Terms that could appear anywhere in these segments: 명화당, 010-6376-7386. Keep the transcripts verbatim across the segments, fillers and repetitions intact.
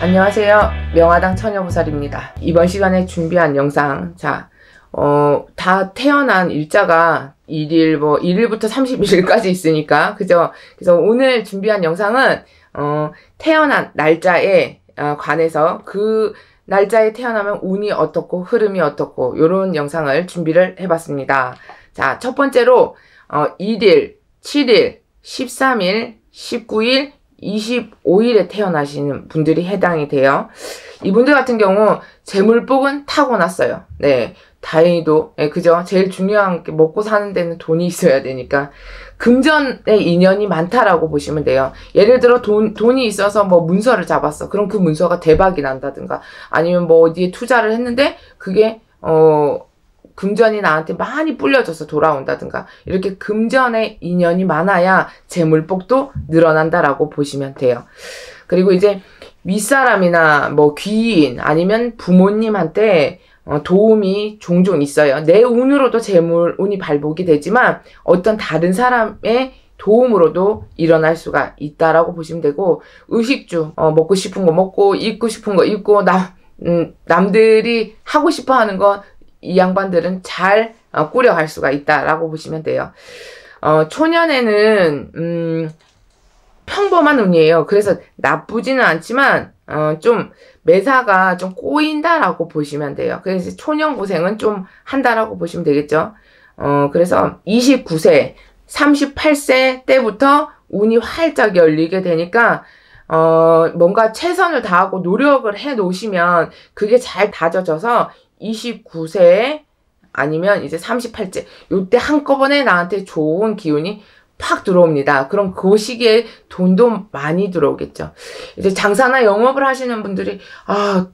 안녕하세요. 명화당 처녀보살입니다. 이번 시간에 준비한 영상, 자, 어, 다 태어난 일자가 일 일, 뭐, 일 일부터 삼십일 일까지 있으니까, 그죠? 그래서 오늘 준비한 영상은, 어, 태어난 날짜에 관해서 그 날짜에 태어나면 운이 어떻고 흐름이 어떻고, 요런 영상을 준비를 해봤습니다. 자, 첫 번째로, 어, 일 일, 칠 일, 십삼 일, 십구 일, 이십오 일에 태어나시는 분들이 해당이 돼요. 이분들 같은 경우 재물복은 타고났어요. 네, 다행히도. 네, 그죠? 제일 중요한 게 먹고 사는 데는 돈이 있어야 되니까 금전의 인연이 많다라고 보시면 돼요. 예를 들어 돈, 돈이 있어서 뭐 문서를 잡았어. 그럼 그 문서가 대박이 난다든가, 아니면 뭐 어디에 투자를 했는데 그게 어... 금전이 나한테 많이 뿔려져서 돌아온다든가, 이렇게 금전의 인연이 많아야 재물복도 늘어난다라고 보시면 돼요. 그리고 이제 윗사람이나 뭐 귀인, 아니면 부모님한테 어, 도움이 종종 있어요. 내 운으로도 재물운이 발복이 되지만 어떤 다른 사람의 도움으로도 일어날 수가 있다라고 보시면 되고, 의식주, 어, 먹고 싶은 거 먹고, 입고 싶은 거 입고, 남, 음, 남들이 하고 싶어 하는 거 이 양반들은 잘 꾸려갈 수가 있다라고 보시면 돼요. 어, 초년에는 음, 평범한 운이에요. 그래서 나쁘지는 않지만 어, 좀 매사가 좀 꼬인다라고 보시면 돼요. 그래서 초년 고생은 좀 한다라고 보시면 되겠죠. 어, 그래서 이십구 세, 삼십팔 세 때부터 운이 활짝 열리게 되니까 어, 뭔가 최선을 다하고 노력을 해 놓으시면 그게 잘 다져져서 이십구 세 아니면 이제 삼십팔 세 요때 한꺼번에 나한테 좋은 기운이 팍 들어옵니다. 그럼 그 시기에 돈도 많이 들어오겠죠. 이제 장사나 영업을 하시는 분들이, 아,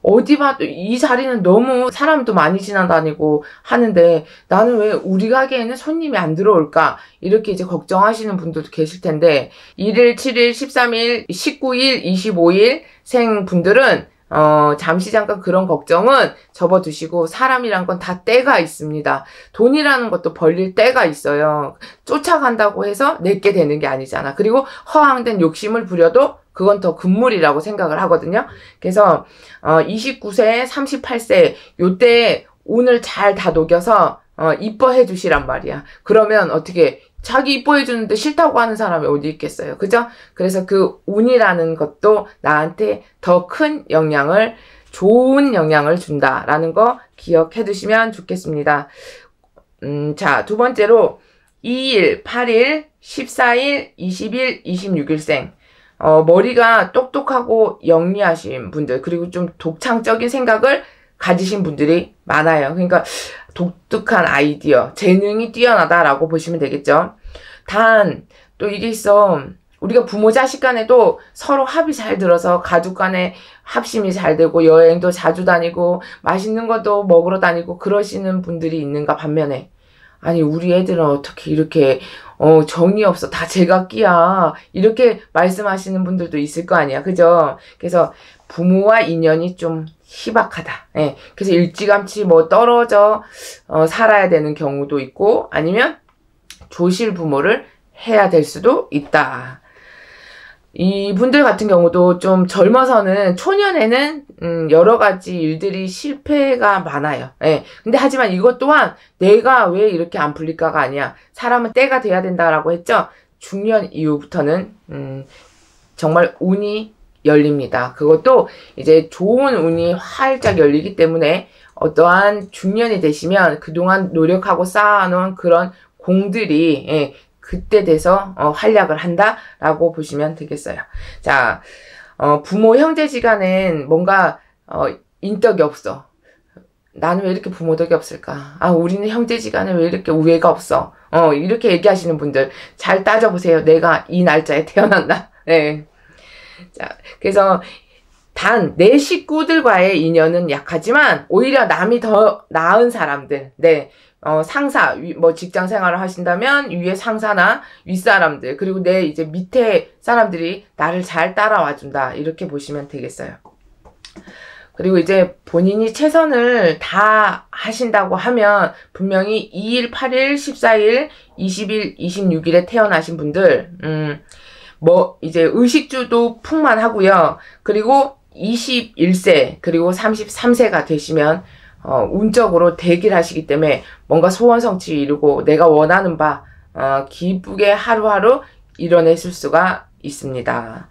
어디 봐도 이 자리는 너무 사람도 많이 지나다니고 하는데 나는 왜 우리 가게에는 손님이 안 들어올까, 이렇게 이제 걱정하시는 분들도 계실 텐데, 일 일, 칠 일, 십삼 일, 십구 일, 이십오 일 생 분들은 어, 잠시 잠깐 그런 걱정은 접어두시고, 사람이란 건 다 때가 있습니다. 돈이라는 것도 벌릴 때가 있어요. 쫓아간다고 해서 내게 되는 게 아니잖아. 그리고 허황된 욕심을 부려도 그건 더 금물이라고 생각을 하거든요. 그래서 어, 이십구 세, 삼십팔 세 요때 운을 잘 다독여서 어, 이뻐해 주시란 말이야. 그러면 어떻게 자기 이뻐해 주는데 싫다고 하는 사람이 어디 있겠어요. 그죠? 그래서 그 운이라는 것도 나한테 더 큰 영향을, 좋은 영향을 준다라는 거 기억해 두시면 좋겠습니다. 음, 자, 두 번째로 이 일, 팔 일, 십사 일, 이십 일, 이십육 일생. 어, 머리가 똑똑하고 영리하신 분들, 그리고 좀 독창적인 생각을 가지신 분들이 많아요. 그러니까 독특한 아이디어, 재능이 뛰어나다라고 보시면 되겠죠. 단 또 이게 있어. 우리가 부모 자식 간에도 서로 합이 잘 들어서 가족 간에 합심이 잘 되고 여행도 자주 다니고 맛있는 것도 먹으러 다니고 그러시는 분들이 있는가 반면에, 아니 우리 애들은 어떻게 이렇게 어 정이 없어, 다 제각기야, 이렇게 말씀하시는 분들도 있을 거 아니야. 그죠? 그래서 부모와 인연이 좀 희박하다. 예. 그래서 일찌감치 뭐 떨어져 어, 살아야 되는 경우도 있고, 아니면 조실 부모를 해야 될 수도 있다. 이분들 같은 경우도 좀 젊어서는, 초년에는 음, 여러 가지 일들이 실패가 많아요. 예. 근데 하지만 이것 또한 내가 왜 이렇게 안 풀릴까가 아니야. 사람은 때가 돼야 된다라고 했죠. 중년 이후부터는 음, 정말 운이 열립니다. 그것도 이제 좋은 운이 활짝 열리기 때문에 어떠한 중년이 되시면 그동안 노력하고 쌓아놓은 그런 공들이, 예, 그때 돼서 어, 활약을 한다라고 보시면 되겠어요. 자, 어, 부모 형제지간엔 뭔가 어, 인덕이 없어. 나는 왜 이렇게 부모 덕이 없을까? 아, 우리는 형제지간에 왜 이렇게 우애가 없어? 어, 이렇게 얘기하시는 분들 잘 따져보세요. 내가 이 날짜에 태어난다. 네. 자, 그래서 단 내 식구들과의 인연은 약하지만 오히려 남이 더 나은 사람들, 네, 어, 상사, 위, 뭐 직장 생활을 하신다면 위에 상사나 윗사람들, 그리고 내 이제 밑에 사람들이 나를 잘 따라와 준다, 이렇게 보시면 되겠어요. 그리고 이제 본인이 최선을 다 하신다고 하면 분명히 이 일, 팔 일, 십사 일, 이십 일, 이십육 일에 태어나신 분들, 음, 뭐 이제 의식주도 풍만하고요. 그리고 이십일 세 그리고 삼십삼 세가 되시면 어, 운적으로 대기를 하시기 때문에 뭔가 소원 성취 이루고 내가 원하는 바 어, 기쁘게 하루하루 이뤄내실 수가 있습니다.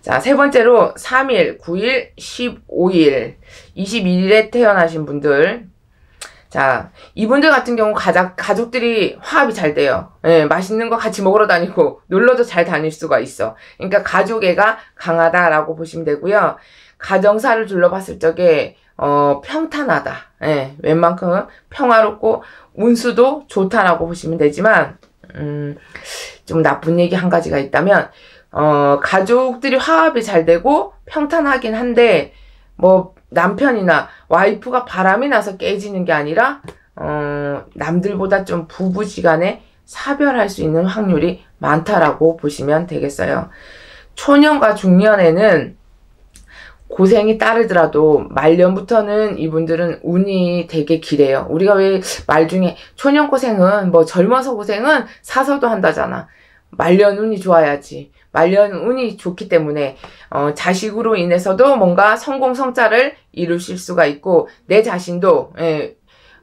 자, 세 번째로 삼 일, 구 일, 십오 일, 이십일 일에 태어나신 분들, 자, 이분들 같은 경우 가자, 가족들이 화합이 잘 돼요. 예, 맛있는 거 같이 먹으러 다니고 놀러도 잘 다닐 수가 있어. 그러니까 가족애가 강하다라고 보시면 되고요. 가정사를 둘러봤을 적에 어, 평탄하다. 예, 웬만큼 평화롭고 운수도 좋다라고 보시면 되지만, 음, 좀 나쁜 얘기 한 가지가 있다면, 어, 가족들이 화합이 잘 되고 평탄하긴 한데, 뭐, 남편이나 와이프가 바람이 나서 깨지는 게 아니라, 어, 남들보다 좀 부부지간에 사별할 수 있는 확률이 많다라고 보시면 되겠어요. 초년과 중년에는 고생이 따르더라도 말년부터는 이분들은 운이 되게 길해요. 우리가 왜 말 중에 초년 고생은 뭐 젊어서 고생은 사서도 한다잖아. 말년 운이 좋아야지. 말년 운이 좋기 때문에 어, 자식으로 인해서도 뭔가 성공 성자를 이루실 수가 있고 내 자신도 예,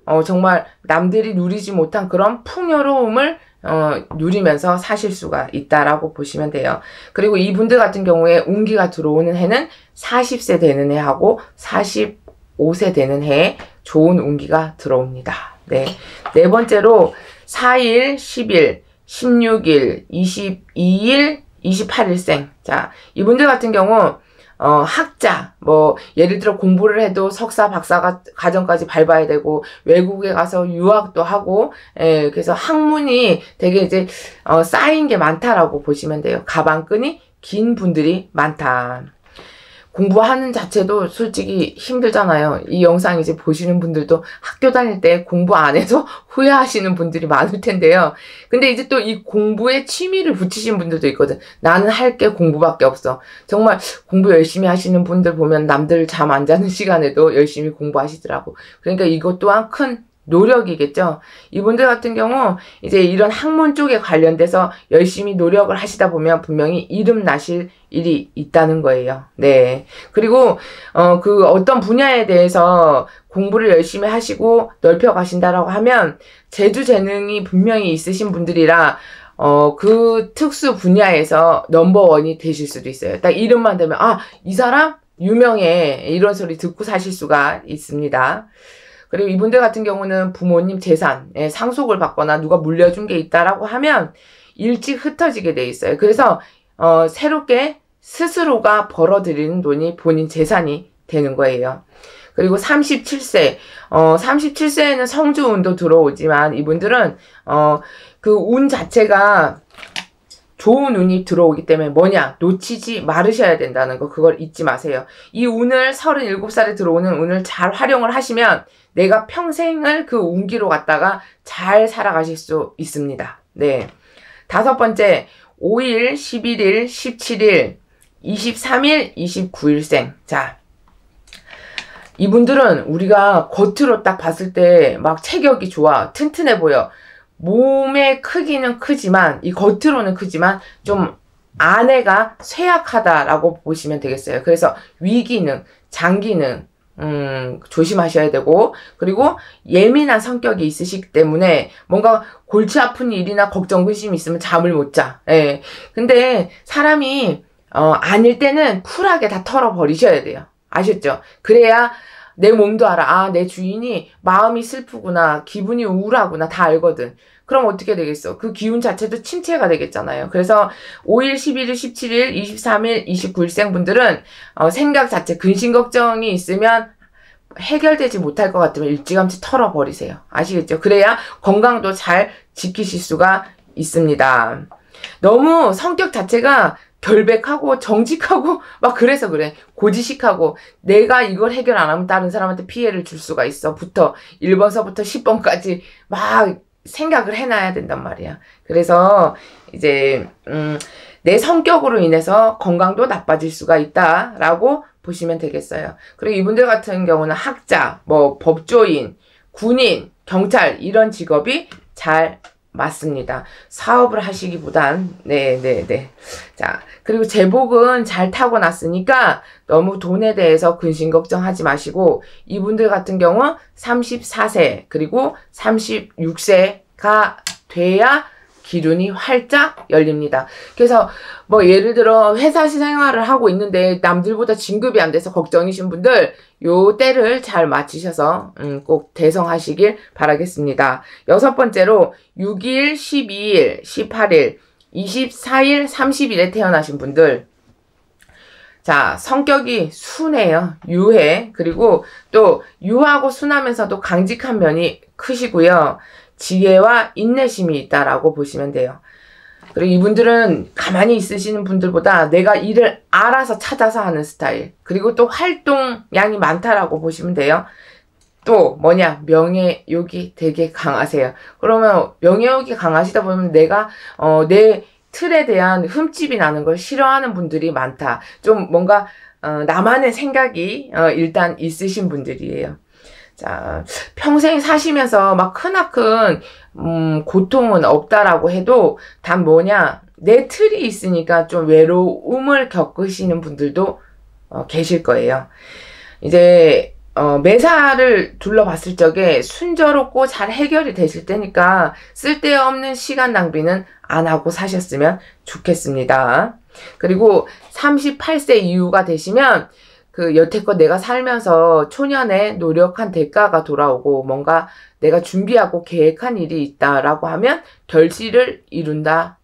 어, 정말 남들이 누리지 못한 그런 풍요로움을 어, 누리면서 사실 수가 있다라고 보시면 돼요. 그리고 이분들 같은 경우에 운기가 들어오는 해는 사십 세 되는 해하고 사십오 세 되는 해에 좋은 운기가 들어옵니다. 네, 네 번째로 사 일, 십 일, 십육 일, 이십이 일, 이십팔 일생. 자, 이분들 같은 경우 어, 학자, 뭐 예를 들어 공부를 해도 석사, 박사 과정까지 밟아야 되고 외국에 가서 유학도 하고, 예, 그래서 학문이 되게 이제 어, 쌓인 게 많다라고 보시면 돼요. 가방끈이 긴 분들이 많다. 공부하는 자체도 솔직히 힘들잖아요. 이 영상 이제 보시는 분들도 학교 다닐 때 공부 안 해서 후회하시는 분들이 많을 텐데요. 근데 이제 또 이 공부에 취미를 붙이신 분들도 있거든. 나는 할 게 공부밖에 없어. 정말 공부 열심히 하시는 분들 보면 남들 잠 안 자는 시간에도 열심히 공부하시더라고. 그러니까 이것 또한 큰 노력이겠죠. 이분들 같은 경우 이제 이런 학문 쪽에 관련돼서 열심히 노력을 하시다 보면 분명히 이름 나실 일이 있다는 거예요. 네. 그리고 어, 그 어떤 분야에 대해서 공부를 열심히 하시고 넓혀 가신다라고 하면 재주 재능이 분명히 있으신 분들이라 어, 그 특수 분야에서 넘버원이 되실 수도 있어요. 딱 이름만 되면 아, 이 사람 유명해. 이런 소리 듣고 사실 수가 있습니다. 그리고 이분들 같은 경우는 부모님 재산, 예, 상속을 받거나 누가 물려준 게 있다라고 하면 일찍 흩어지게 돼 있어요. 그래서 어, 새롭게 스스로가 벌어들이는 돈이 본인 재산이 되는 거예요. 그리고 삼십칠 세, 어, 삼십칠 세에는 성주운도 들어오지만 이분들은 어, 그 운 자체가 좋은 운이 들어오기 때문에 뭐냐, 놓치지 마르셔야 된다는 거, 그걸 잊지 마세요. 이 운을 서른일곱 살에 들어오는 운을 잘 활용을 하시면 내가 평생을 그 운기로 갔다가 잘 살아가실 수 있습니다. 네, 다섯 번째 오 일, 십일 일, 십칠 일, 이십삼 일, 이십구 일생. 자, 이분들은 우리가 겉으로 딱 봤을 때 막 체격이 좋아, 튼튼해 보여. 몸의 크기는 크지만, 이 겉으로는 크지만 좀 안에가 쇠약하다라고 보시면 되겠어요. 그래서 위기능, 장기능 음, 조심하셔야 되고, 그리고 예민한 성격이 있으시기 때문에 뭔가 골치 아픈 일이나 걱정, 근심이 있으면 잠을 못 자. 예. 근데 사람이 어, 아닐 때는 쿨하게 다 털어버리셔야 돼요. 아셨죠? 그래야 내 몸도 알아. 아, 내 주인이 마음이 슬프구나, 기분이 우울하구나 다 알거든. 그럼 어떻게 되겠어? 그 기운 자체도 침체가 되겠잖아요. 그래서 오 일, 십일 일, 십칠 일, 이십삼 일, 이십구 일생 분들은 어, 생각 자체, 근심 걱정이 있으면 해결되지 못할 것 같으면 일찌감치 털어버리세요. 아시겠죠? 그래야 건강도 잘 지키실 수가 있습니다. 너무 성격 자체가 결백하고 정직하고 막 그래서 그래. 고지식하고 내가 이걸 해결 안 하면 다른 사람한테 피해를 줄 수가 있어. 부터 일 번서부터 십 번까지 막 생각을 해놔야 된단 말이야. 그래서 이제 음, 내 성격으로 인해서 건강도 나빠질 수가 있다라고 보시면 되겠어요. 그리고 이분들 같은 경우는 학자, 뭐 법조인, 군인, 경찰 이런 직업이 잘 맞습니다. 사업을 하시기보단 네네네. 자, 그리고 재복은 잘 타고났으니까 너무 돈에 대해서 근심 걱정하지 마시고, 이분들 같은 경우 삼십사 세 그리고 삼십육 세가 돼야 기운이 활짝 열립니다. 그래서 뭐 예를 들어 회사 생활을 하고 있는데 남들보다 진급이 안 돼서 걱정이신 분들, 요 때를 잘 맞추셔서 음 꼭 대성하시길 바라겠습니다. 여섯 번째로 육 일, 십이 일, 십팔 일, 이십사 일, 삼십 일에 태어나신 분들, 자, 성격이 순해요. 유해. 그리고 또 유하고 순하면서도 강직한 면이 크시고요. 지혜와 인내심이 있다라고 보시면 돼요. 그리고 이분들은 가만히 있으시는 분들보다 내가 일을 알아서 찾아서 하는 스타일. 그리고 또 활동량이 많다라고 보시면 돼요. 또 뭐냐, 명예욕이 되게 강하세요. 그러면 명예욕이 강하시다 보면 내가 어, 내 틀에 대한 흠집이 나는 걸 싫어하는 분들이 많다. 좀 뭔가 어, 나만의 생각이 어, 일단 있으신 분들이에요. 자, 평생 사시면서 막 크나큰 음, 고통은 없다라고 해도 단 뭐냐, 내 틀이 있으니까 좀 외로움을 겪으시는 분들도 어, 계실 거예요. 이제 어, 매사를 둘러봤을 적에 순조롭고 잘 해결이 되실 테니까 쓸데없는 시간 낭비는 안 하고 사셨으면 좋겠습니다. 그리고 삼십팔 세 이후가 되시면 그 여태껏 내가 살면서 초년에 노력한 대가가 돌아오고, 뭔가 내가 준비하고 계획한 일이 있다라고 하면 결실을 이룬다.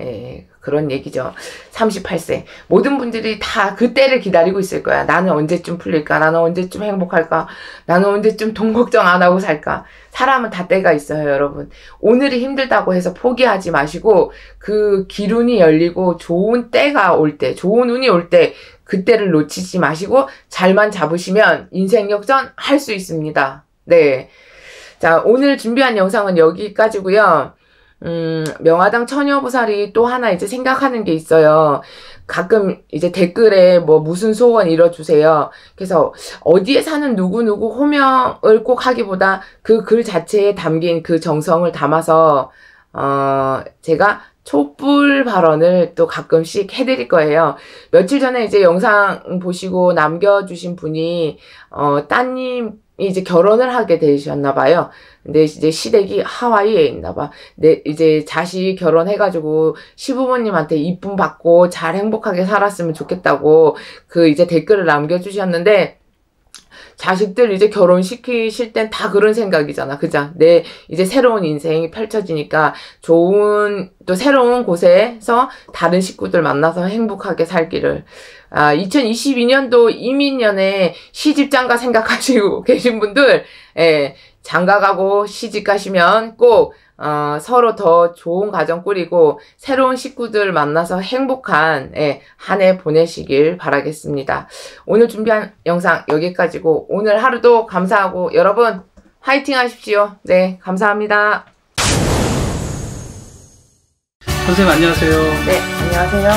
예, 그런 얘기죠. 삼십팔 세. 모든 분들이 다 그때를 기다리고 있을 거야. 나는 언제쯤 풀릴까? 나는 언제쯤 행복할까? 나는 언제쯤 돈 걱정 안 하고 살까? 사람은 다 때가 있어요, 여러분. 오늘이 힘들다고 해서 포기하지 마시고, 그 기운이 열리고 좋은 때가 올 때, 좋은 운이 올 때 그때를 놓치지 마시고 잘만 잡으시면 인생 역전 할 수 있습니다. 네. 자, 오늘 준비한 영상은 여기까지고요. 음, 명화당 처녀보살이 또 하나 이제 생각하는 게 있어요. 가끔 이제 댓글에 뭐 무슨 소원 이뤄주세요. 그래서 어디에 사는 누구누구 호명을 꼭 하기보다 그 글 자체에 담긴 그 정성을 담아서 어, 제가 촛불 발언을 또 가끔씩 해드릴 거예요. 며칠 전에 이제 영상 보시고 남겨주신 분이, 어, 따님이 이제 결혼을 하게 되셨나봐요. 근데 이제 시댁이 하와이에 있나봐. 네, 이제 자식 결혼해가지고 시부모님한테 이쁨 받고 잘 행복하게 살았으면 좋겠다고 그 이제 댓글을 남겨주셨는데, 자식들 이제 결혼시키실 땐 다 그런 생각이잖아. 그죠? 내 이제 새로운 인생이 펼쳐지니까 좋은, 또 새로운 곳에서 다른 식구들 만나서 행복하게 살기를. 아, 이천이십이 년도 이민년에 시집장가 생각하시고 계신 분들, 예, 장가가고 시집 가시면 꼭 어, 서로 더 좋은 가정 꾸리고 새로운 식구들 만나서 행복한, 예, 한 해 보내시길 바라겠습니다. 오늘 준비한 영상 여기까지고, 오늘 하루도 감사하고 여러분 화이팅 하십시오. 네, 감사합니다. 선생님 안녕하세요. 네, 안녕하세요.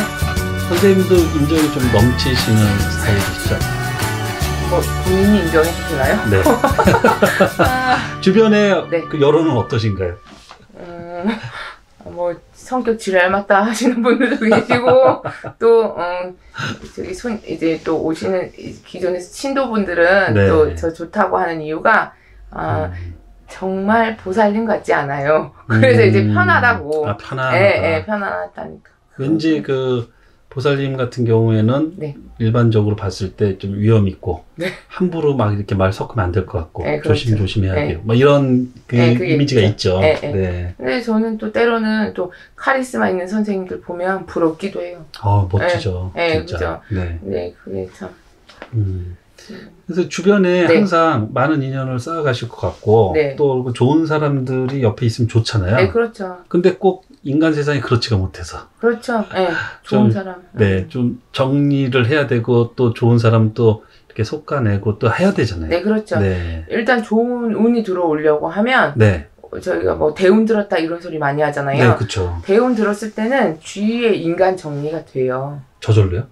선생님도 인정이 좀 넘치시는 스타일이시죠? 뭐 본인이 인정해 주시나요? 네. 아, 주변에 네. 그 여론은 어떠신가요? 음, 뭐 성격 지랄 맞다 하시는 분들도 계시고 또 음, 저기 손 이제 또 오시는 기존에서 신도분들은 네. 또 저 좋다고 하는 이유가 아, 음. 정말 보살님 같지 않아요. 그래서 음. 이제 편하다고. 아, 편하다. 예, 예, 편하다니까. 왠지 그 보살님 같은 경우에는 네. 일반적으로 봤을 때 좀 위험 있고 네. 함부로 막 이렇게 말 섞으면 안 될 것 같고 네, 그렇죠. 조심 조심해야 네. 돼요. 뭐 이런 그 네, 이미지가 있죠. 있죠. 네, 네. 네. 근데 저는 또 때로는 또 카리스마 있는 선생님들 보면 부럽기도 해요. 아, 멋지죠. 네, 네, 진짜. 그렇죠. 네, 네, 그게 참. 음. 그래서 주변에 네. 항상 많은 인연을 쌓아가실 것 같고 네. 또 좋은 사람들이 옆에 있으면 좋잖아요. 네, 그렇죠. 근데 꼭 인간 세상이 그렇지가 못해서. 그렇죠. 네, 좋은 좀, 사람. 네, 좀 정리를 해야 되고 또 좋은 사람 또 이렇게 솎아내고 또 해야 되잖아요. 네, 그렇죠. 네. 일단 좋은 운이 들어오려고 하면 네. 저희가 뭐 대운 들었다 이런 소리 많이 하잖아요. 네, 그렇죠. 대운 들었을 때는 주위의 인간 정리가 돼요. 저절로요?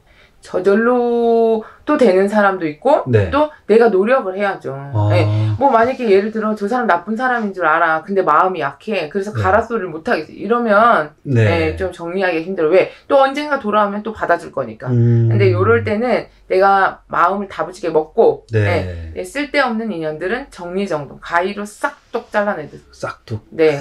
저절로 또 되는 사람도 있고 네. 또 내가 노력을 해야죠. 아. 네. 뭐 만약에 예를 들어 저 사람 나쁜 사람인 줄 알아. 근데 마음이 약해. 그래서 네. 가라소를 못하겠어. 이러면 네. 네, 좀 정리하기 힘들어. 왜? 또 언젠가 돌아오면 또 받아줄 거니까. 음. 근데 요럴 때는 내가 마음을 다부지게 먹고 네. 네. 쓸데없는 인연들은 정리정돈 가위로 싹둑 잘라내듯 싹둑 네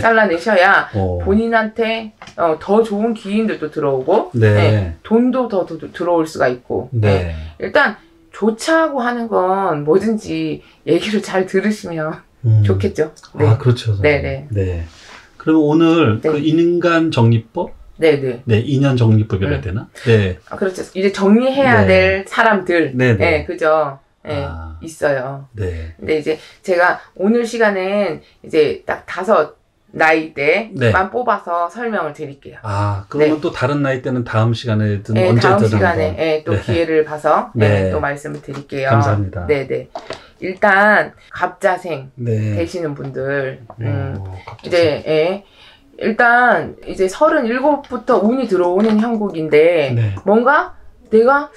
잘라내셔야 어. 본인한테 어, 더 좋은 기인들도 들어오고 네. 네. 돈도 더, 더, 더 들어올 수가 있고 네. 네. 일단 좋자고 하는 건 뭐든지 얘기를 잘 들으시면 음. 좋겠죠. 네. 아 그렇죠. 네네. 네. 그럼 오늘 네. 그 인간 정리법? 네네. 네, 인연 정리법이라 해야 되나? 음. 네. 아 그렇죠. 이제 정리해야 네. 될 사람들. 네네. 네, 그죠. 네, 아. 있어요. 네. 근데 이제 제가 오늘 시간엔 이제 딱 다섯. 나이대만 네. 뽑아서 설명을 드릴게요. 아, 그러면 네. 또 다른 나이대는 다음 시간에든 네, 언제든 다음 시간에 네, 또 네. 기회를 봐서 네. 네, 또 말씀을 드릴게요. 감사합니다. 네네. 네. 일단 갑자생 네. 되시는 분들 오, 음, 갑자생. 이제 네, 일단 이제 서른일곱부터 운이 들어오는 형국인데 네. 뭔가 내가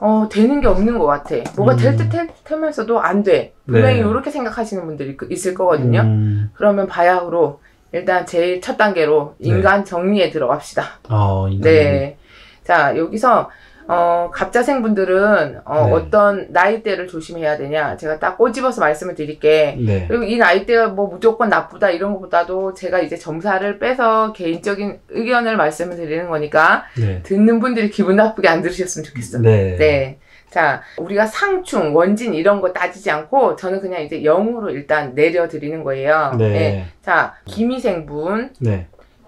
어, 되는 게 없는 것 같아. 뭐가 음. 될 듯 하면서도 안 돼. 분명히 네. 이렇게 생각하시는 분들이 있을 거거든요. 음. 그러면 바야흐로 일단 제일 첫 단계로 인간 네. 정리에 들어갑시다. 어, 인간 네. 자, 여기서, 어, 갑자생 분들은, 어, 네. 어떤 나이대를 조심해야 되냐. 제가 딱 꼬집어서 말씀을 드릴게. 네. 그리고 이 나이대가 뭐 무조건 나쁘다 이런 것보다도 제가 이제 점사를 빼서 개인적인 의견을 말씀을 드리는 거니까, 네. 듣는 분들이 기분 나쁘게 안 들으셨으면 좋겠어요. 네. 네. 자, 우리가 상충, 원진 이런 거 따지지 않고 저는 그냥 이제 영으로 일단 내려드리는 거예요. 네. 네. 자, 기미생분. 네.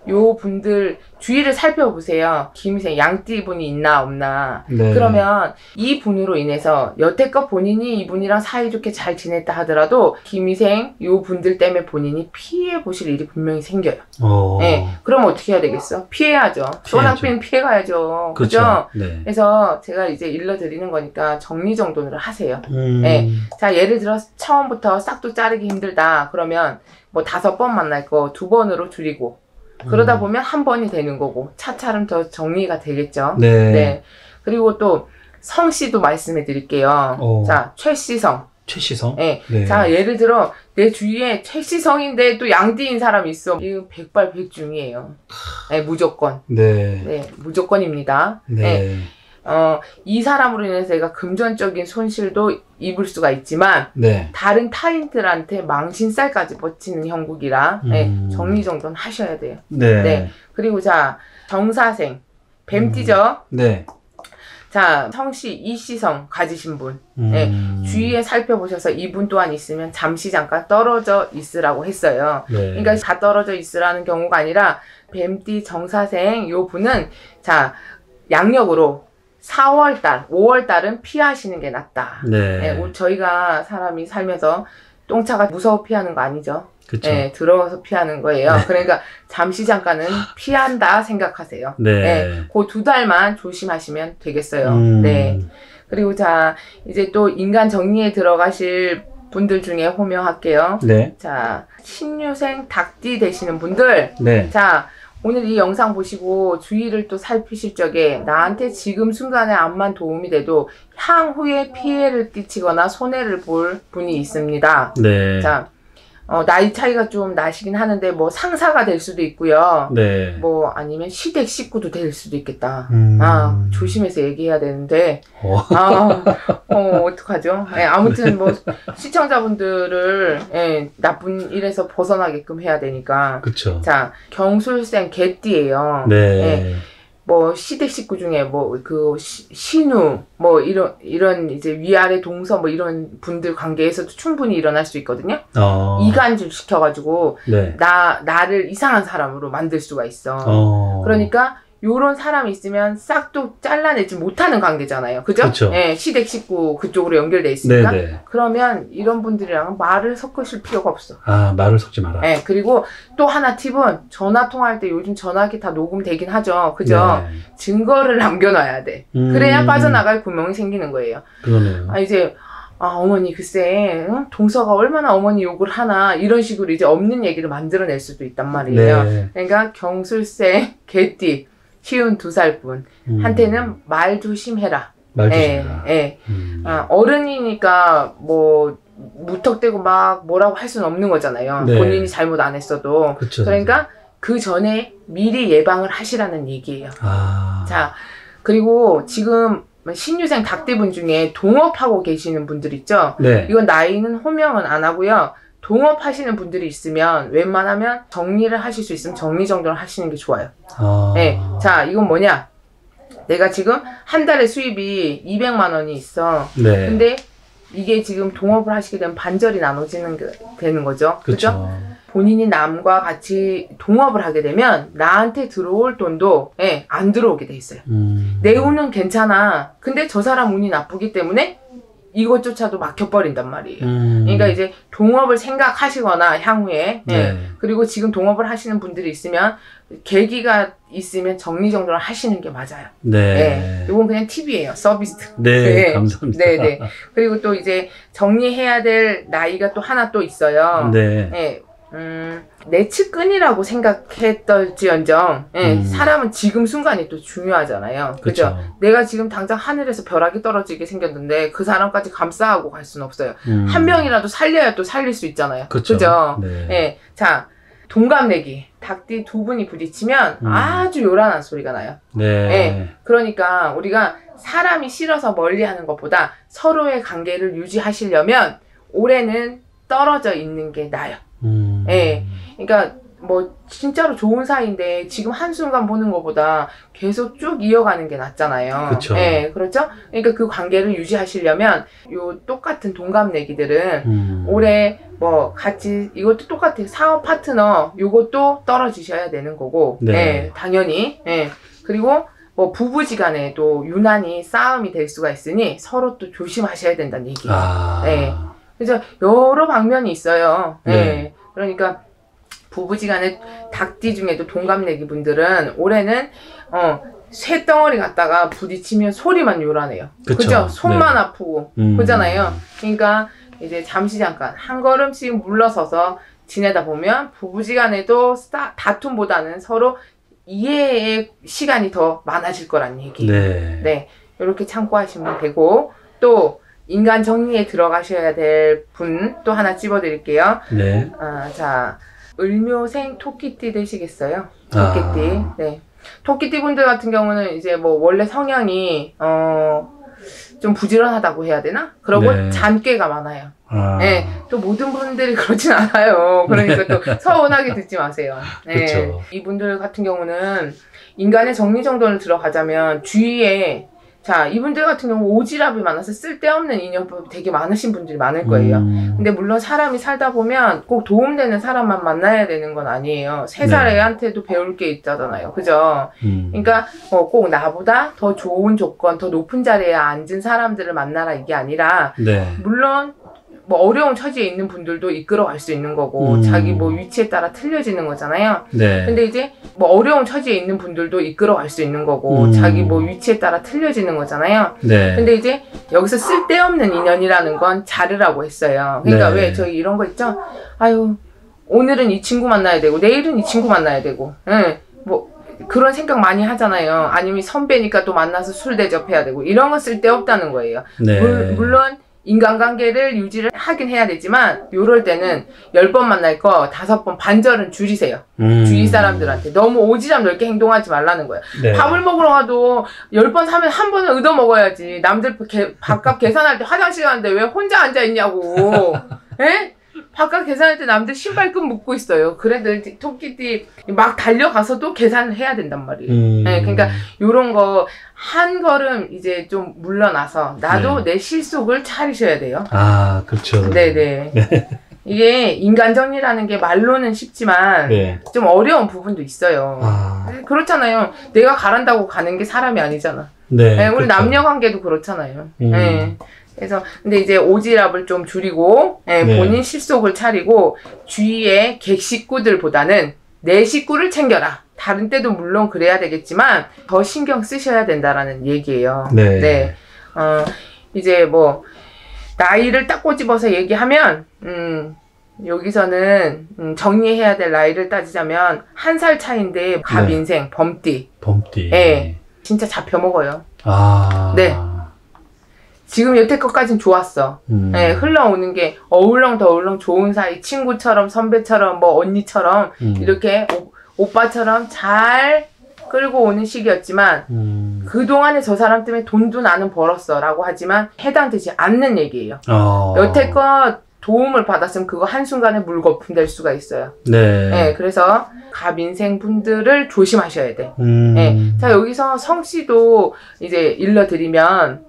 요 분들 주위를 살펴보세요. 기미생 양띠분이 있나 없나. 네. 그러면 이 분으로 인해서 여태껏 본인이 이 분이랑 사이좋게 잘 지냈다 하더라도 기미생 요 분들 때문에 본인이 피해 보실 일이 분명히 생겨요. 오. 네. 그럼 어떻게 해야 되겠어? 피해야죠. 소낭피는 피해가야죠. 그렇죠. 네. 그래서 제가 이제 일러드리는 거니까 정리정돈으로 하세요. 음. 네. 자, 예를 들어 처음부터 싹도 자르기 힘들다. 그러면 뭐 다섯 번 만날 거 두 번으로 줄이고. 그러다 보면 한 번이 되는 거고 차차름 더 정리가 되겠죠. 네. 네. 그리고 또 성씨도 말씀해 드릴게요. 오. 자, 최씨성. 최씨성? 네. 네. 자, 예를 들어 내 주위에 최씨성인데 또 양띠인 사람이 있어. 이거 백발백중이에요. 네, 무조건. 네. 네, 무조건입니다. 네. 네. 어, 이 사람으로 인해서 내가 금전적인 손실도 입을 수가 있지만 네. 다른 타인들한테 망신살까지 버티는 형국이라 음. 네, 정리정돈 하셔야 돼요. 네. 네. 그리고 자 정사생 뱀띠죠. 음. 네. 자 성씨 이씨성 가지신 분 음. 네, 주위에 살펴보셔서 이분 또한 있으면 잠시 잠깐 떨어져 있으라고 했어요. 네. 그러니까 다 떨어져 있으라는 경우가 아니라 뱀띠 정사생 요 분은 자 양력으로 사월달, 오월달은 피하시는 게 낫다. 네. 네, 저희가 사람이 살면서 똥차가 무서워 피하는 거 아니죠. 그쵸. 네, 들어와서 피하는 거예요. 네. 그러니까 잠시 잠깐은 피한다 생각하세요. 네. 네, 그 두 달만 조심하시면 되겠어요. 음. 네. 그리고 자, 이제 또 인간 정리에 들어가실 분들 중에 호명할게요. 네. 자, 신유생 닭띠 되시는 분들. 네. 자. 오늘 이 영상 보시고 주의를 또 살피실 적에 나한테 지금 순간에 암만 도움이 돼도 향후에 피해를 끼치거나 손해를 볼 분이 있습니다. 네. 자, 어, 나이 차이가 좀 나시긴 하는데 뭐 상사가 될 수도 있고요. 네. 뭐 아니면 시댁 식구도 될 수도 있겠다. 음. 아 조심해서 얘기해야 되는데 어. 아, 어, 어떡하죠? 네, 아무튼 뭐 시청자분들을 예, 나쁜 일에서 벗어나게끔 해야 되니까. 그렇죠. 자 경술생 개띠예요. 네. 예, 뭐 시댁 식구 중에 뭐 그 신우 뭐 이런 이런 이제 위아래 동서 뭐 이런 분들 관계에서도 충분히 일어날 수 있거든요. 어. 이간질 시켜가지고 네. 나 나를 이상한 사람으로 만들 수가 있어. 어. 그러니까 요런 사람이 있으면 싹둑 잘라내지 못하는 관계잖아요. 그죠? 그쵸. 예, 시댁 식구 그쪽으로 연결돼 있으니까. 네네. 그러면 이런 분들이랑 말을 섞으실 필요가 없어. 아, 말을 섞지 마라. 예, 그리고 또 하나 팁은 전화 통화할 때 요즘 전화기 다 녹음되긴 하죠. 그죠? 네. 증거를 남겨놔야 돼. 음... 그래야 빠져나갈 구멍이 생기는 거예요. 그러네요. 아, 이제 아 어머니 글쎄 응? 동서가 얼마나 어머니 욕을 하나 이런 식으로 이제 없는 얘기를 만들어낼 수도 있단 말이에요. 네. 그러니까 경술세 개띠 쉬운 두 살 분 한테는 음. 말 조심해라. 말주신다. 예, 예. 음. 아, 어른이니까 뭐 무턱대고 막 뭐라고 할 수는 없는 거잖아요. 네. 본인이 잘못 안 했어도. 그쵸, 그러니까 그 전에 미리 예방을 하시라는 얘기예요. 아. 자, 그리고 지금 신유생 닭대분 중에 동업하고 계시는 분들 있죠. 네. 이건 나이는 호명은 안 하고요. 동업하시는 분들이 있으면 웬만하면 정리를 하실 수 있으면 정리정돈을 하시는 게 좋아요. 아. 네. 자, 이건 뭐냐, 내가 지금 한 달에 수입이 이백만 원이 있어. 네. 근데 이게 지금 동업을 하시게 되면 반절이 나눠지는 게 되는 거죠. 그렇죠? 본인이 남과 같이 동업을 하게 되면 나한테 들어올 돈도 예, 안 들어오게 돼 있어요. 음. 내 운은 괜찮아. 근데 저 사람 운이 나쁘기 때문에 이것조차도 막혀버린단 말이에요. 음. 그러니까 이제 동업을 생각하시거나 향후에 네. 예, 그리고 지금 동업을 하시는 분들이 있으면 계기가 있으면 정리정돈을 하시는 게 맞아요. 네. 예, 이건 그냥 팁이에요. 서비스. 네, 예. 감사합니다. 네, 네. 그리고 또 이제 정리해야 될 나이가 또 하나 또 있어요. 네. 예. 음, 내 측근이라고 생각했던지언정 예, 음. 사람은 지금 순간이 또 중요하잖아요. 그죠? 내가 지금 당장 하늘에서 벼락이 떨어지게 생겼는데 그 사람까지 감싸하고 갈 수는 없어요. 음. 한 명이라도 살려야 또 살릴 수 있잖아요. 그죠? 네. 예, 자, 동갑내기 닭띠 두 분이 부딪히면 음. 아주 요란한 소리가 나요. 네. 예, 그러니까 우리가 사람이 싫어서 멀리하는 것보다 서로의 관계를 유지하시려면 올해는 떨어져 있는 게 나아요. 음. 예. 그러니까 뭐 진짜로 좋은 사이인데 지금 한순간 보는 것보다 계속 쭉 이어가는 게 낫잖아요. 그쵸. 예, 그렇죠? 그러니까 그 관계를 유지하시려면 요 똑같은 동갑내기들은 음. 올해 뭐 같이 이것도 똑같은 사업 파트너 요것도 떨어지셔야 되는 거고. 네. 예, 당연히. 예. 그리고 뭐 부부지간에도 유난히 싸움이 될 수가 있으니 서로 또 조심하셔야 된다는 얘기예요. 아. 예. 그래서 여러 방면이 있어요. 네. 예. 그러니까 부부지간에 닭띠 중에도 동갑내기 분들은 올해는 어 쇳덩어리 갔다가 부딪히면 소리만 요란해요. 그죠? 손만 네. 아프고 음. 그러잖아요. 그러니까 이제 잠시 잠깐 한 걸음씩 물러서서 지내다 보면 부부지간에도 다툼보다는 서로 이해의 시간이 더 많아질 거란 얘기. 네. 네. 이렇게 참고하시면 되고, 또 인간 정리에 들어가셔야 될 분 또 하나 찝어드릴게요. 네. 아, 자, 을묘생 토끼띠 되시겠어요? 토끼띠. 아. 네. 토끼띠 분들 같은 경우는 이제 뭐 원래 성향이 어, 좀 부지런하다고 해야 되나? 그러고 네. 잔꾀가 많아요. 아. 네. 또 모든 분들이 그렇진 않아요. 그러니까 또 서운하게 듣지 마세요. 네. 그쵸. 이분들 같은 경우는 인간의 정리정돈을 들어가자면 주위에 자, 이분들 같은 경우 오지랖이 많아서 쓸데없는 인연법이 되게 많으신 분들이 많을 거예요. 음. 근데 물론 사람이 살다 보면 꼭 도움되는 사람만 만나야 되는 건 아니에요. 세 살 네. 애한테도 배울 게 있다잖아요. 그죠? 음. 그러니까 어, 꼭 나보다 더 좋은 조건, 더 높은 자리에 앉은 사람들을 만나라 이게 아니라 네. 물론 뭐 어려운 처지에 있는 분들도 이끌어갈 수 있는 거고 음. 자기 뭐 위치에 따라 틀려지는 거잖아요. 네. 근데 이제 뭐 어려운 처지에 있는 분들도 이끌어갈 수 있는 거고 음. 자기 뭐 위치에 따라 틀려지는 거잖아요. 네. 근데 이제 여기서 쓸데없는 인연이라는 건 자르라고 했어요. 그러니까 네. 왜 저희 이런 거 있죠? 아유, 오늘은 이 친구 만나야 되고 내일은 이 친구 만나야 되고 응, 뭐 그런 생각 많이 하잖아요. 아니면 선배니까 또 만나서 술 대접해야 되고 이런 건 쓸데없다는 거예요. 네. 물, 물론 인간관계를 유지를 하긴 해야 되지만 요럴 때는 열 번 만날 거 다섯 번 반절은 줄이세요. 음. 주위 사람들한테 너무 오지랖 넓게 행동하지 말라는 거예요. 네. 밥을 먹으러 가도 열 번 사면 한 번은 얻어 먹어야지. 남들 개, 밥값 계산할 때 화장실 가는데 왜 혼자 앉아있냐고. 에? 밥값 계산할 때 남들 신발끈 묶고 있어요. 그래도 토끼띠 막 달려가서 또 계산을 해야 된단 말이에요. 음. 네, 그러니까 요런 거 한 걸음 이제 좀 물러나서 나도 네. 내 실속을 차리셔야 돼요. 아, 그렇죠. 네네. 네. 이게 인간 정리라는 게 말로는 쉽지만 네. 좀 어려운 부분도 있어요. 아. 그렇잖아요. 내가 가란다고 가는 게 사람이 아니잖아. 네. 네, 우리 그렇죠. 남녀 관계도 그렇잖아요. 음. 네. 그래서 근데 이제 오지랖을 좀 줄이고 예, 네. 본인 실속을 차리고 주위의 객식구들보다는 내 식구를 챙겨라. 다른 때도 물론 그래야 되겠지만 더 신경 쓰셔야 된다라는 얘기예요. 네. 네. 어, 이제 뭐 나이를 딱 꼬집어서 얘기하면 음, 여기서는 음, 정리해야 될 나이를 따지자면 한 살 차이인데 갑인생 네. 범띠. 범띠. 예. 진짜 잡혀먹어요. 아. 네. 지금 여태껏까진 좋았어. 음. 네, 흘러오는 게 어울렁 더울렁 좋은 사이, 친구처럼, 선배처럼, 뭐 언니처럼 음. 이렇게 오, 오빠처럼 잘 끌고 오는 시기였지만 음. 그동안에 저 사람 때문에 돈도 나는 벌었어 라고 하지만 해당되지 않는 얘기예요. 어. 여태껏 도움을 받았으면 그거 한순간에 물거품 될 수가 있어요. 네. 네, 그래서 갑인생 분들을 조심하셔야 돼. 음. 네, 자, 여기서 성씨도 이제 일러드리면,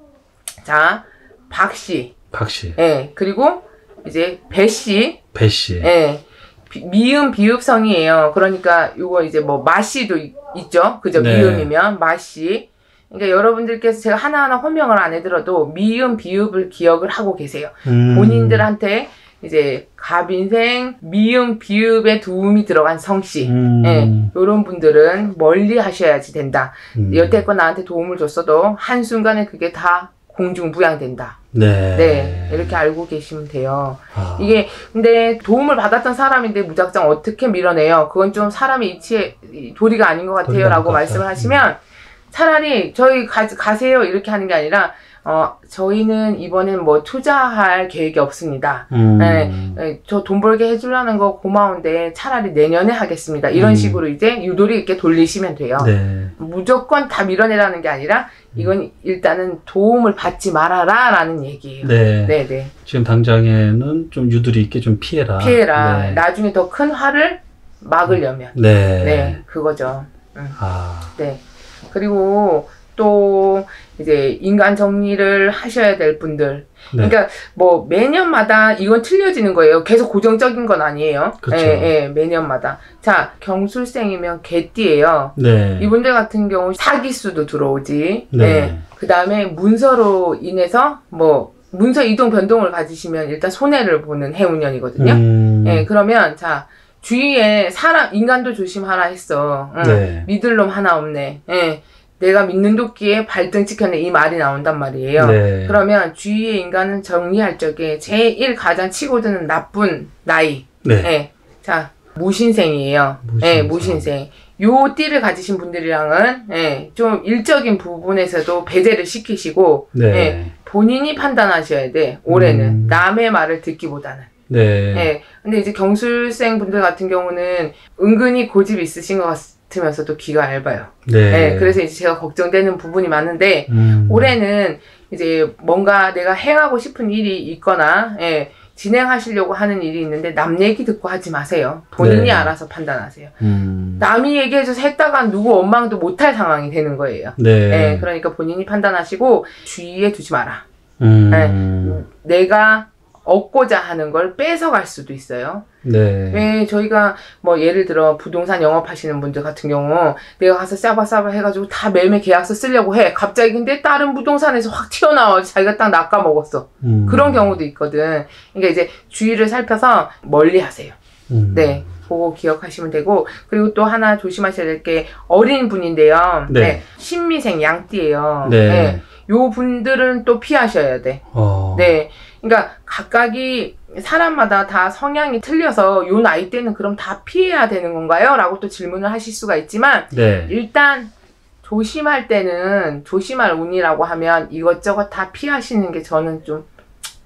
자, 박씨. 박씨. 네, 그리고 이제 배씨. 배씨. 네, 비, 미음 비읍성이에요. 그러니까 요거 이제 뭐 마씨도 있, 있죠. 그죠? 네. 미음이면 마씨. 그러니까 여러분들께서 제가 하나하나 호명을 안 해드려도 미음, 비읍을 기억을 하고 계세요. 음. 본인들한테 이제 갑인생, 미음, 비읍의 도움이 들어간 성씨, 음. 예, 요런 분들은 멀리 하셔야지 된다. 음. 여태껏 나한테 도움을 줬어도 한순간에 그게 다 공중부양된다. 네. 네, 이렇게 알고 계시면 돼요. 아. 이게 근데 도움을 받았던 사람인데 무작정 어떻게 밀어내요? 그건 좀 사람의 이치에 도리가 아닌 것 같아요 라고 말씀을 하시면, 차라리 저희 가, 가세요 이렇게 하는 게 아니라, 어 저희는 이번엔 뭐 투자할 계획이 없습니다. 음. 네, 네, 저 돈 벌게 해주려는 거 고마운데 차라리 내년에 하겠습니다. 이런 음. 식으로 이제 유도리 있게 돌리시면 돼요. 네. 무조건 다 밀어내라는 게 아니라 이건 일단은 도움을 받지 말아라 라는 얘기예요. 네. 네네. 지금 당장에는 좀 유도리 있게 좀 피해라. 피해라. 네. 나중에 더 큰 화를 막으려면. 네. 네, 그거죠. 응. 아. 네. 그리고 또 이제 인간 정리를 하셔야 될 분들. 네. 그러니까 뭐 매년마다 이건 틀려지는 거예요. 계속 고정적인 건 아니에요. 그쵸. 예, 예, 매년마다. 자, 경술생이면 개띠예요. 네. 이분들 같은 경우 사기수도 들어오지. 네. 예, 그다음에 문서로 인해서 뭐 문서 이동 변동을 가지시면 일단 손해를 보는 해운년이거든요. 음. 예, 그러면 자, 주위에 사람, 인간도 조심하라 했어. 응. 네. 믿을 놈 하나 없네. 예. 내가 믿는 도끼에 발등 찍혔네. 이 말이 나온단 말이에요. 네. 그러면 주위의 인간은 정리할 적에 제일 가장 치고 드는 나쁜 나이. 네. 예. 자, 무신생이에요. 무신생. 예, 무신생. 요 띠를 가지신 분들이랑은, 예, 좀 일적인 부분에서도 배제를 시키시고, 네. 예, 본인이 판단하셔야 돼. 올해는. 음. 남의 말을 듣기보다는. 네. 네. 근데 이제 경술생 분들 같은 경우는 은근히 고집 있으신 것 같으면서도 귀가 얇아요. 네. 네. 그래서 이제 제가 걱정되는 부분이 많은데, 음. 올해는 이제 뭔가 내가 행하고 싶은 일이 있거나, 예, 진행하시려고 하는 일이 있는데 남 얘기 듣고 하지 마세요. 본인이 네. 알아서 판단하세요. 음. 남이 얘기해줘서 했다가 누구 원망도 못할 상황이 되는 거예요. 네. 네. 그러니까 본인이 판단하시고 주의해 두지 마라. 음. 네. 내가 얻고자 하는 걸 뺏어갈 수도 있어요. 네. 왜 저희가 뭐 예를 들어 부동산 영업하시는 분들 같은 경우 내가 가서 싸바싸바 해가지고 다 매매 계약서 쓰려고 해. 갑자기 근데 다른 부동산에서 확 튀어나와. 자기가 딱 낚아먹었어. 음. 그런 경우도 있거든. 그러니까 이제 주의를 살펴서 멀리 하세요. 음. 네. 그거 기억하시면 되고, 그리고 또 하나 조심하셔야 될 게 어린 분인데요. 네. 네. 신미생 양띠예요. 네. 네. 요 분들은 또 피하셔야 돼. 어. 네. 그러니까 각각이 사람마다 다 성향이 틀려서 요 나이 때는 그럼 다 피해야 되는 건가요? 라고 또 질문을 하실 수가 있지만 네. 일단 조심할 때는 조심할 운이라고 하면 이것저것 다 피하시는 게 저는 좀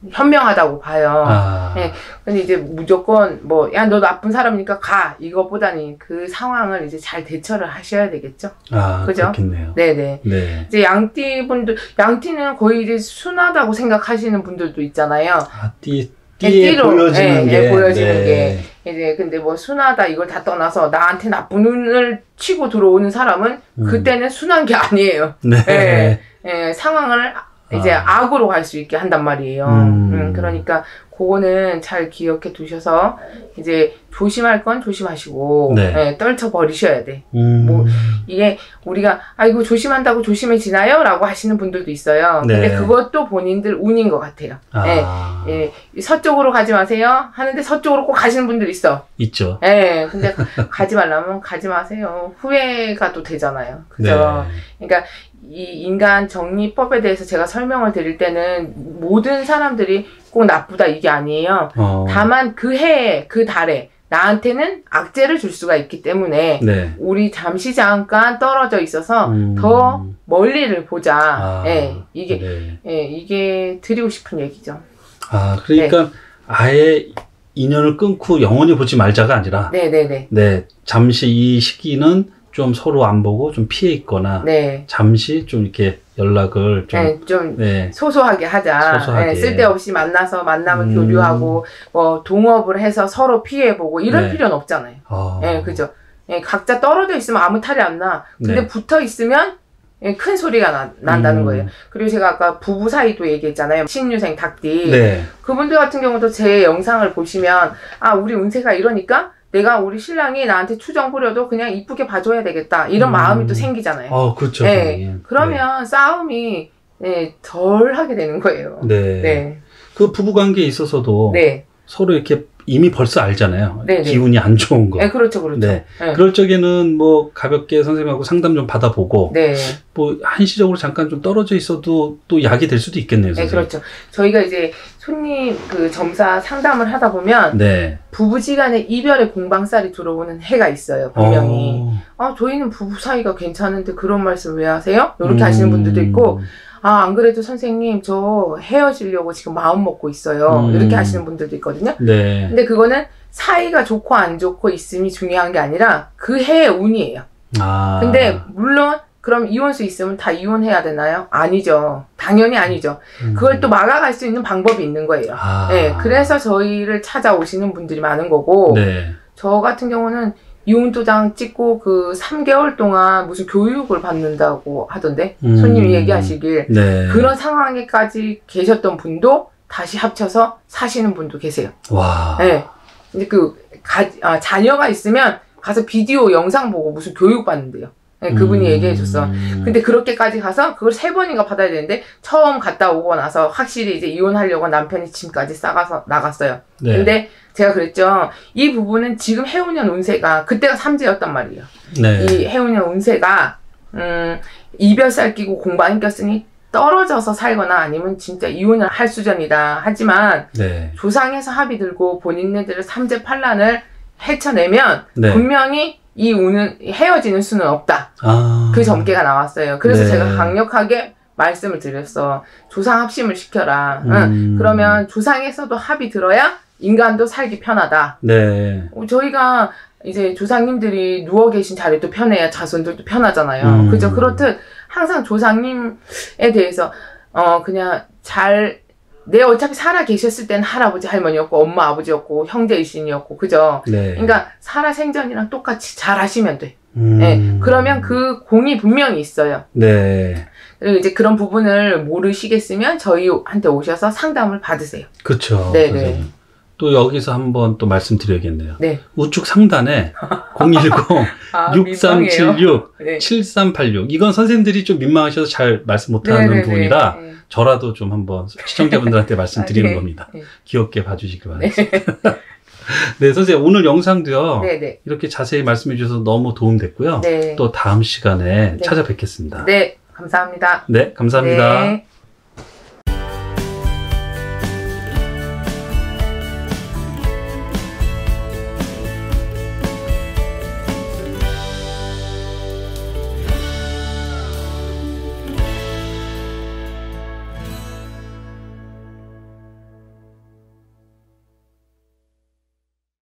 현명하다고 봐요. 아. 네. 근데 이제 무조건 뭐 야 너 나쁜 사람이니까 가 이것보다는 그 상황을 이제 잘 대처를 하셔야 되겠죠. 아, 그죠? 그렇겠네요. 네네. 네. 이제 양띠 분들, 양띠는 거의 이제 순하다고 생각하시는 분들도 있잖아요. 아, 띠 띠에 띠로, 보여지는 예, 게 예, 보여지는 네. 게 이제 근데 뭐 순하다 이걸 다 떠나서 나한테 나쁜 운을 치고 들어오는 사람은 음. 그때는 순한 게 아니에요. 네. 예, 예, 상황을 이제 아. 악으로 갈 수 있게 한단 말이에요. 음. 음, 그러니까 그거는 잘 기억해 두셔서 이제 조심할 건 조심하시고 네. 네, 떨쳐 버리셔야 돼. 음. 뭐 이게 우리가 아이고 조심한다고 조심해지나요? 라고 하시는 분들도 있어요. 네. 근데 그것도 본인들 운인 것 같아요. 아. 네, 네, 서쪽으로 가지 마세요 하는데 서쪽으로 꼭 가시는 분들 있어. 있죠. 네, 근데 가지 말라면 가지 마세요. 후회가 또 되잖아요. 그죠? 네. 그러니까 이 인간 정리법에 대해서 제가 설명을 드릴 때는 모든 사람들이 꼭 나쁘다 이게 아니에요. 어. 다만 그 해에 그 달에 나한테는 악재를 줄 수가 있기 때문에 네. 우리 잠시 잠깐 떨어져 있어서 음. 더 멀리를 보자. 아, 예, 이게 그래. 예, 이게 드리고 싶은 얘기죠. 아 그러니까 네. 아예 인연을 끊고 영원히 보지 말자가 아니라 네네네. 네, 잠시 이 시기는 좀 서로 안 보고 좀 피해 있거나 네. 잠시 좀 이렇게 연락을 좀, 네, 좀 네. 소소하게 하자. 소소하게. 네, 쓸데없이 만나서 만남을 음. 교류하고 뭐 동업을 해서 서로 피해보고 이런 네. 필요는 없잖아요. 어. 네, 그죠. 네, 각자 떨어져 있으면 아무 탈이 안 나. 근데 네. 붙어 있으면 큰 소리가 나, 난다는 음. 거예요. 그리고 제가 아까 부부 사이도 얘기했잖아요. 신유생 닭띠 네. 그분들 같은 경우도 제 영상을 보시면 아 우리 운세가 이러니까 내가 우리 신랑이 나한테 추정 부려도 그냥 이쁘게 봐줘야 되겠다 이런 음. 마음이 또 생기잖아요. 아 그렇죠. 네. 그러면 네. 싸움이 네, 덜 하게 되는 거예요. 네. 네. 그 부부관계에 있어서도 네. 서로 이렇게 이미 벌써 알잖아요. 네네. 기운이 안 좋은 거. 네, 그렇죠, 그렇죠. 네. 네. 그럴 적에는 뭐 가볍게 선생님하고 상담 좀 받아보고, 네. 뭐 한시적으로 잠깐 좀 떨어져 있어도 또 약이 될 수도 있겠네요. 선생님. 네, 그렇죠. 저희가 이제 손님 그 점사 상담을 하다 보면, 네. 부부지간에 이별의 공방살이 들어오는 해가 있어요. 분명히. 오. 아, 저희는 부부 사이가 괜찮은데 그런 말씀 왜 하세요? 이렇게 음. 하시는 분들도 있고. 아, 안 그래도 선생님, 저 헤어지려고 지금 마음 먹고 있어요. 음. 이렇게 하시는 분들도 있거든요. 네. 근데 그거는 사이가 좋고 안 좋고 있음이 중요한 게 아니라 그 해의 운이에요. 아. 근데 물론 그럼 이혼수 있으면 다 이혼해야 되나요? 아니죠. 당연히 아니죠. 음. 그걸 또 막아갈 수 있는 방법이 있는 거예요. 아. 네, 그래서 저희를 찾아오시는 분들이 많은 거고 네. 저 같은 경우는 이혼도장 찍고 그 삼 개월 동안 무슨 교육을 받는다고 하던데 음, 손님이 얘기하시길 네. 그런 상황에까지 계셨던 분도 다시 합쳐서 사시는 분도 계세요. 와. 네. 근데 그 가, 아, 자녀가 있으면 가서 비디오 영상 보고 무슨 교육 받는데요. 네, 그분이 음, 얘기해줬어. 근데 그렇게까지 가서 그걸 세 번인가 받아야 되는데 처음 갔다 오고 나서 확실히 이제 이혼하려고 남편이 짐까지 싸가서 나갔어요. 네. 근데 제가 그랬죠. 이 부분은 지금 해운년 운세가 그때가 삼재였단 말이에요. 네. 이 해운년 운세가 음, 이별살 끼고 공방이 꼈으니 떨어져서 살거나 아니면 진짜 이혼을 할 수준이다. 하지만 네. 조상에서 합이 들고 본인네들의 삼재판란을 헤쳐내면 네. 분명히 이 운은 헤어지는 수는 없다. 아... 그 점괘가 나왔어요. 그래서 네. 제가 강력하게 말씀을 드렸어. 조상 합심을 시켜라. 음... 응. 그러면 조상에서도 합이 들어야 인간도 살기 편하다. 네. 저희가 이제 조상님들이 누워 계신 자리도 편해야 자손들도 편하잖아요. 음... 그죠? 그렇듯 항상 조상님에 대해서 어 그냥 잘 내 어차피 살아 계셨을 때는 할아버지 할머니였고 엄마 아버지였고 형제 일신이었고 그죠? 네. 그러니까 살아 생전이랑 똑같이 잘 하시면 돼. 음... 네. 그러면 그 공이 분명히 있어요. 네. 그리고 이제 그런 부분을 모르시겠으면 저희한테 오셔서 상담을 받으세요. 그렇죠. 네, 네. 또 여기서 한번 또 말씀드려야겠네요. 네. 우측 상단에 공일공 육삼칠육 칠삼팔육. 이건 선생님들이 좀 민망하셔서 잘 말씀 못하는 네네네. 부분이라 네. 저라도 좀 한번 시청자분들한테 말씀드리는 아, 네. 겁니다. 네. 귀엽게 봐주시기 바랍니다. 네. 네, 선생님 오늘 영상도요. 네네. 이렇게 자세히 말씀해 주셔서 너무 도움됐고요. 네. 또 다음 시간에 네. 찾아뵙겠습니다. 네, 감사합니다. 네, 감사합니다. 네.